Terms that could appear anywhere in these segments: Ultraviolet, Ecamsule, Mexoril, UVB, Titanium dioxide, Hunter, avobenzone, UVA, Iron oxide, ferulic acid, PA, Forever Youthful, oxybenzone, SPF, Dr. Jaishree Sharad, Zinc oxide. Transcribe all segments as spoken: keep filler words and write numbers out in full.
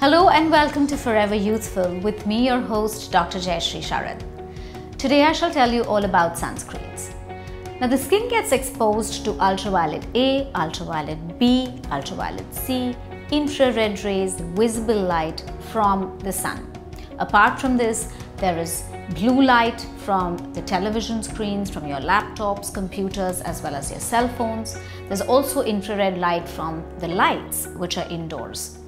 Hello and welcome to Forever Youthful with me, your host, Doctor Jaishree Sharad. Today I shall tell you all about sunscreens. Now the skin gets exposed to ultraviolet A, ultraviolet B, ultraviolet C, infrared rays, visible light from the sun. Apart from this, there is blue light from the television screens, from your laptops, computers, as well as your cell phones. There's also infrared light from the lights, which are indoors.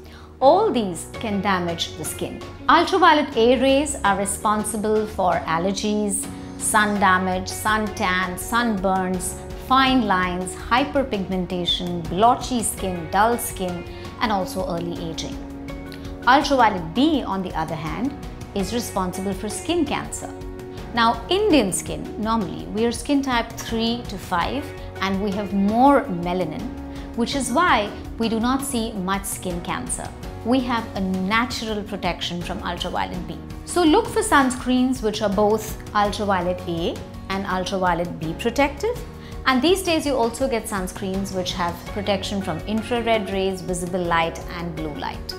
All these can damage the skin. Ultraviolet A rays are responsible for allergies, sun damage, suntan, sunburns, fine lines, hyperpigmentation, blotchy skin, dull skin, and also early aging. Ultraviolet B, on the other hand, is responsible for skin cancer. Now, Indian skin, normally we are skin type three to five and we have more melanin, which is why we do not see much skin cancer. We have a natural protection from ultraviolet B. So look for sunscreens which are both ultraviolet A and ultraviolet B protective. And these days you also get sunscreens which have protection from infrared rays, visible light and blue light.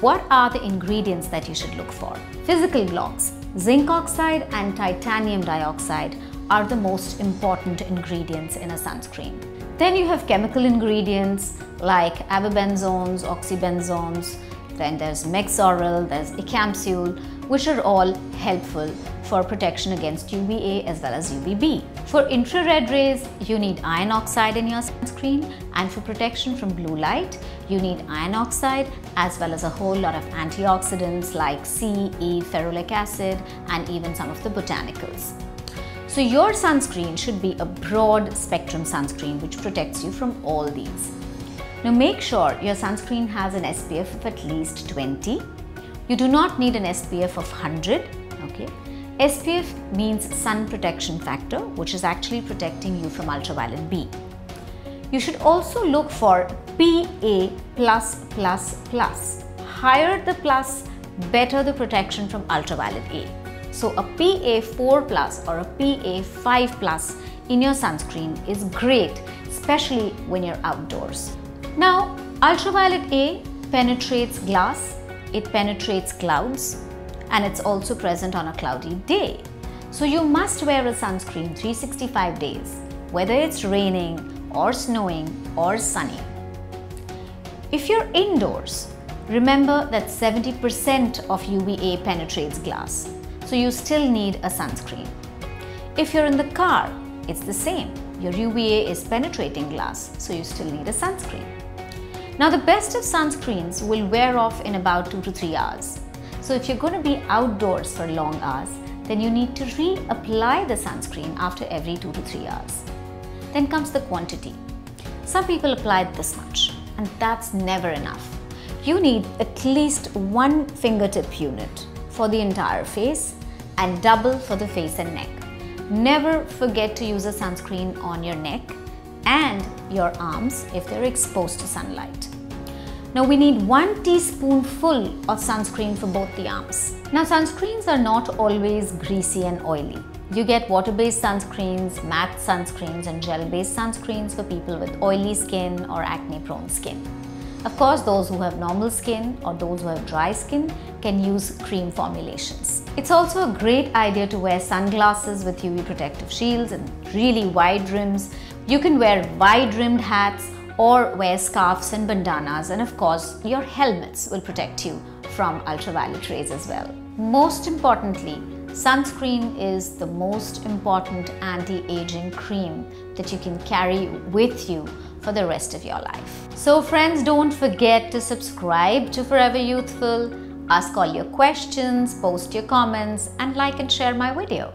What are the ingredients that you should look for? Physical blocks, zinc oxide and titanium dioxide are the most important ingredients in a sunscreen. Then you have chemical ingredients like avobenzones, oxybenzones, then there's Mexoril, there's Ecamsule, which are all helpful for protection against U V A as well as U V B. For infrared rays, you need iron oxide in your sunscreen, and for protection from blue light, you need iron oxide as well as a whole lot of antioxidants like C, E, ferulic acid, and even some of the botanicals. So your sunscreen should be a broad spectrum sunscreen which protects you from all these. Now make sure your sunscreen has an S P F of at least twenty. You do not need an S P F of one hundred. Okay. S P F means sun protection factor, which is actually protecting you from ultraviolet B. You should also look for P A plus plus plus. Higher the plus, better the protection from ultraviolet A. So a P A four plus or a P A five plus in your sunscreen is great, especially when you're outdoors. Now, ultraviolet A penetrates glass, it penetrates clouds, and it's also present on a cloudy day. So you must wear a sunscreen three hundred sixty-five days, whether it's raining or snowing or sunny. If you're indoors, remember that seventy percent of U V A penetrates glass. So you still need a sunscreen. If you're in the car, it's the same. Your U V A is penetrating glass, so you still need a sunscreen. Now the best of sunscreens will wear off in about two to three hours. So if you're going to be outdoors for long hours, then you need to reapply the sunscreen after every two to three hours. Then comes the quantity. Some people apply this much, and that's never enough. You need at least one fingertip unit for the entire face and double for the face and neck. Never forget to use a sunscreen on your neck and your arms if they're exposed to sunlight. Now we need one teaspoonful of sunscreen for both the arms. Now sunscreens are not always greasy and oily. You get water-based sunscreens, matte sunscreens and gel-based sunscreens for people with oily skin or acne-prone skin. Of course, those who have normal skin or those who have dry skin can use cream formulations. It's also a great idea to wear sunglasses with U V protective shields and really wide rims. You can wear wide-rimmed hats or wear scarves and bandanas, and of course, your helmets will protect you from ultraviolet rays as well. Most importantly, sunscreen is the most important anti-aging cream that you can carry with you for the rest of your life. So friends, don't forget to subscribe to Forever Youthful, ask all your questions, post your comments, and like and share my video.